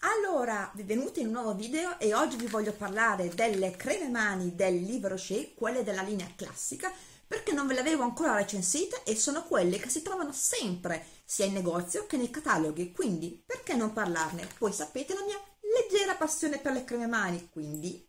Allora, benvenuti in un nuovo video e oggi vi voglio parlare delle creme mani dell'Yves Rocher, quelle della linea classica, perché non ve le avevo ancora recensite e sono quelle che si trovano sempre sia in negozio che nei cataloghi, quindi perché non parlarne? Poi sapete la mia leggera passione per le creme mani, quindi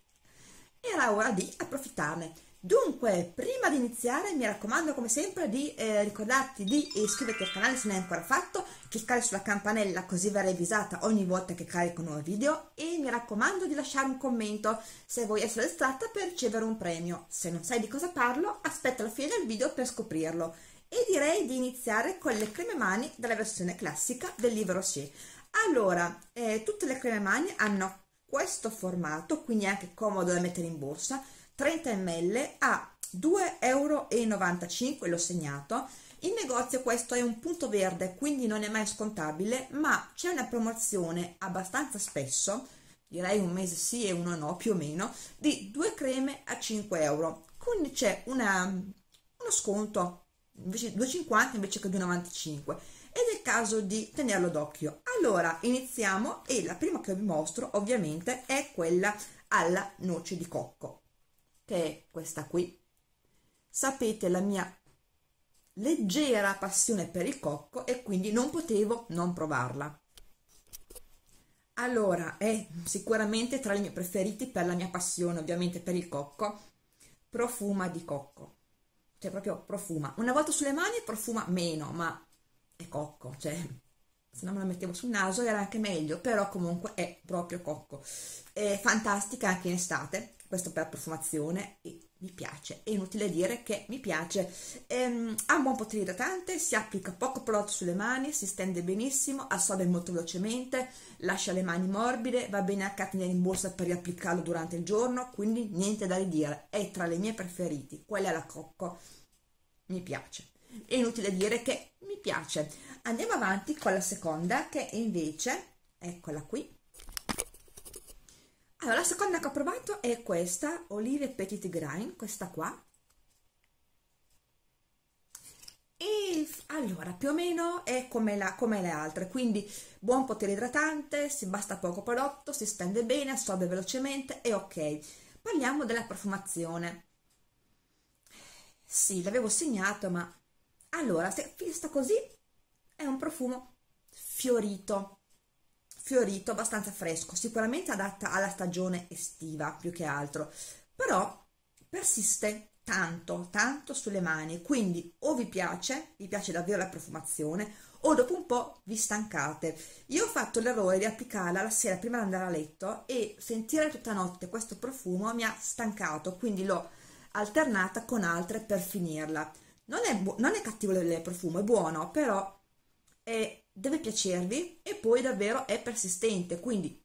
era ora di approfittarne. Dunque, prima di iniziare mi raccomando come sempre di ricordarti di iscriverti al canale se non è ancora fatto, cliccare sulla campanella così verrai avvisata ogni volta che carico un nuovo video e mi raccomando di lasciare un commento se vuoi essere estratta per ricevere un premio. Se non sai di cosa parlo, aspetta la fine del video per scoprirlo. E direi di iniziare con le creme mani della versione classica dell'Yves Rocher. Allora, tutte le creme mani hanno questo formato, quindi è anche comodo da mettere in borsa. 30 ml a 2,95 €, l'ho segnato. In negozio questo è un punto verde, quindi non è mai scontabile, ma c'è una promozione abbastanza spesso, direi un mese sì e uno no più o meno, di 2 creme a 5 €, quindi c'è uno sconto, invece 2,50 invece che 2,95 € ed è caso di tenerlo d'occhio. Allora iniziamo e la prima che vi mostro ovviamente è quella alla noce di cocco, che è questa qui. Sapete la mia leggera passione per il cocco e quindi non potevo non provarla. Allora è sicuramente tra i miei preferiti per la mia passione ovviamente per il cocco, profuma di cocco, cioè proprio profuma, una volta sulle mani profuma meno ma è cocco, cioè se non me la mettevo sul naso era anche meglio, però comunque è proprio cocco, è fantastica anche in estate. Questo per profumazione e mi piace, è inutile dire che mi piace, ha un buon potere idratante, si applica poco prodotto sulle mani, si stende benissimo, assorbe molto velocemente, lascia le mani morbide, va bene anche a tenere in borsa per riapplicarlo durante il giorno, quindi niente da ridire, è tra le mie preferiti, quella alla cocco, mi piace, è inutile dire che mi piace. Andiamo avanti con la seconda che invece, eccola qui. Allora, la seconda che ho provato è questa, Olive Petit Grain, questa qua. E allora, più o meno è come le altre, quindi buon potere idratante, si basta poco prodotto, si stende bene, assorbe velocemente, è ok. Parliamo della profumazione. Sì, l'avevo segnato, ma... Allora, se vista così, è un profumo fiorito. Fiorito, abbastanza fresco, sicuramente adatta alla stagione estiva più che altro, però persiste tanto sulle mani, quindi o vi piace davvero la profumazione o dopo un po' vi stancate. Io ho fatto l'errore di applicarla la sera prima di andare a letto e sentire tutta notte questo profumo mi ha stancato, quindi l'ho alternata con altre per finirla. Non è cattivo il profumo, è buono, però è... deve piacervi e poi davvero è persistente, quindi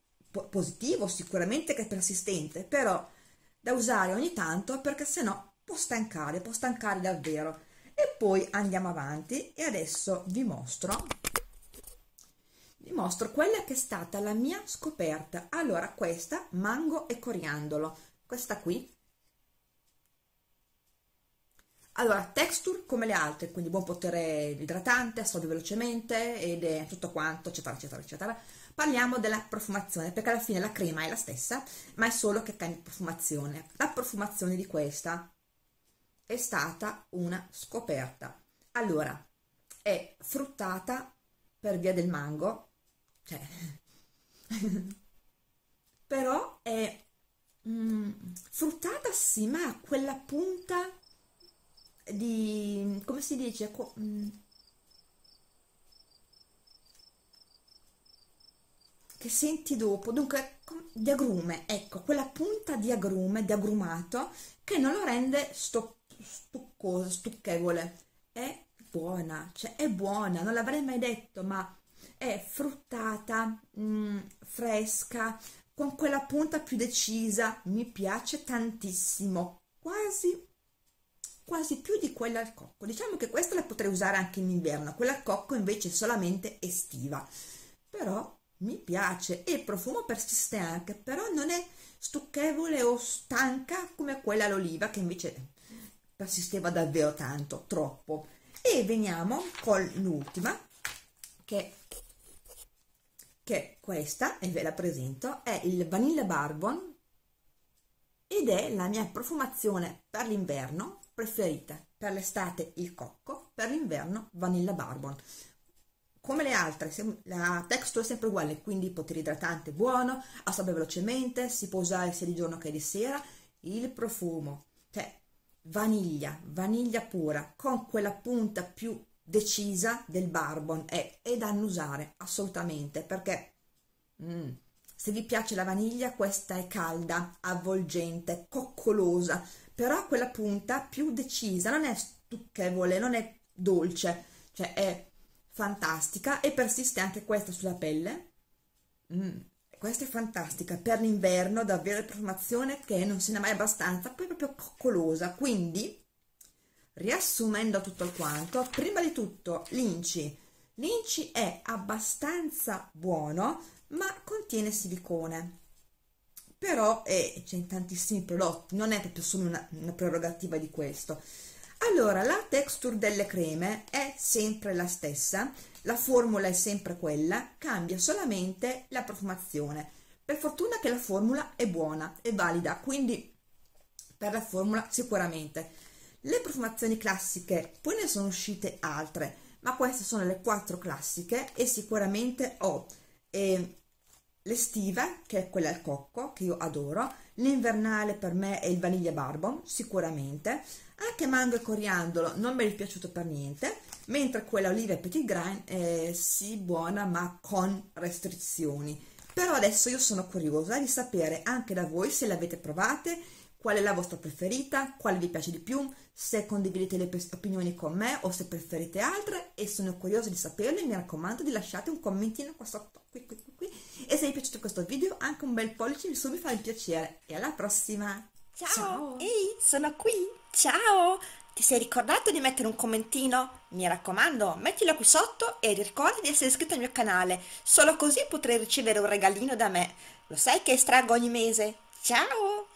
positivo sicuramente che è persistente, però da usare ogni tanto perché sennò può stancare davvero. E poi andiamo avanti e adesso vi mostro quella che è stata la mia scoperta. Allora questa, mango e coriandolo, questa qui. Allora, texture come le altre, quindi buon potere idratante, assorbe velocemente ed è tutto quanto, eccetera. Parliamo della profumazione, perché alla fine la crema è la stessa, ma è solo che cambia profumazione. La profumazione di questa è stata una scoperta. Allora, è fruttata per via del mango, cioè... però è fruttata sì, ma ha quella punta... di, come si dice, che senti dopo, dunque di agrume, ecco, quella punta di agrume, di agrumato, che non lo rende stucchevole, è buona, cioè è buona, non l'avrei mai detto, ma è fruttata, fresca, con quella punta più decisa, mi piace tantissimo, quasi più di quella al cocco. Diciamo che questa la potrei usare anche in inverno, quella al cocco invece è solamente estiva, però mi piace e il profumo persiste anche, però non è stucchevole o stanca come quella all'oliva che invece persisteva davvero tanto, troppo. E veniamo con l'ultima che che questa, e ve la presento, è il Vanille Bourbon ed è la mia profumazione per l'inverno preferita. Per l'estate il cocco, per l'inverno Vanille Bourbon. Come le altre, la texture è sempre uguale, quindi potere idratante buono, assorbe velocemente, si può usare sia di giorno che di sera. Il profumo, cioè vaniglia, vaniglia pura, con quella punta più decisa del bourbon, è da annusare assolutamente, perché se vi piace la vaniglia, questa è calda, avvolgente, coccolosa, però quella punta più decisa, non è stucchevole, non è dolce, cioè è fantastica, e persiste anche questa sulla pelle. Questa è fantastica per l'inverno, davvero profumazione che non se ne è mai abbastanza, poi proprio coccolosa. Quindi, riassumendo tutto il quanto, prima di tutto l'inci è abbastanza buono, ma contiene silicone, però c'è in tantissimi prodotti, non è proprio solo una prerogativa di questo. Allora, la texture delle creme è sempre la stessa, la formula è sempre quella, cambia solamente la profumazione. Per fortuna che la formula è buona, è valida, quindi per la formula sicuramente. Le profumazioni classiche, poi ne sono uscite altre, ma queste sono le 4 classiche, e sicuramente ho l'estiva, che è quella al cocco, che io adoro, l'invernale per me è il Vanille Bourbon, sicuramente. Anche mango e coriandolo non mi è piaciuto per niente, mentre quella Olive Petit Grain è sì buona, ma con restrizioni. Però adesso io sono curiosa di sapere anche da voi se le avete provate, qual è la vostra preferita, quale vi piace di più, se condividete le opinioni con me o se preferite altre, e sono curiosa di saperlo, e mi raccomando di lasciate un commentino qua sotto, qui. E se vi è piaciuto questo video anche un bel pollice in su mi fa il piacere, e alla prossima! Ciao! Ehi, sono qui! Ciao! Ti sei ricordato di mettere un commentino? Mi raccomando, mettilo qui sotto e ricorda di essere iscritto al mio canale, solo così potrai ricevere un regalino da me. Lo sai che estraggo ogni mese? Ciao!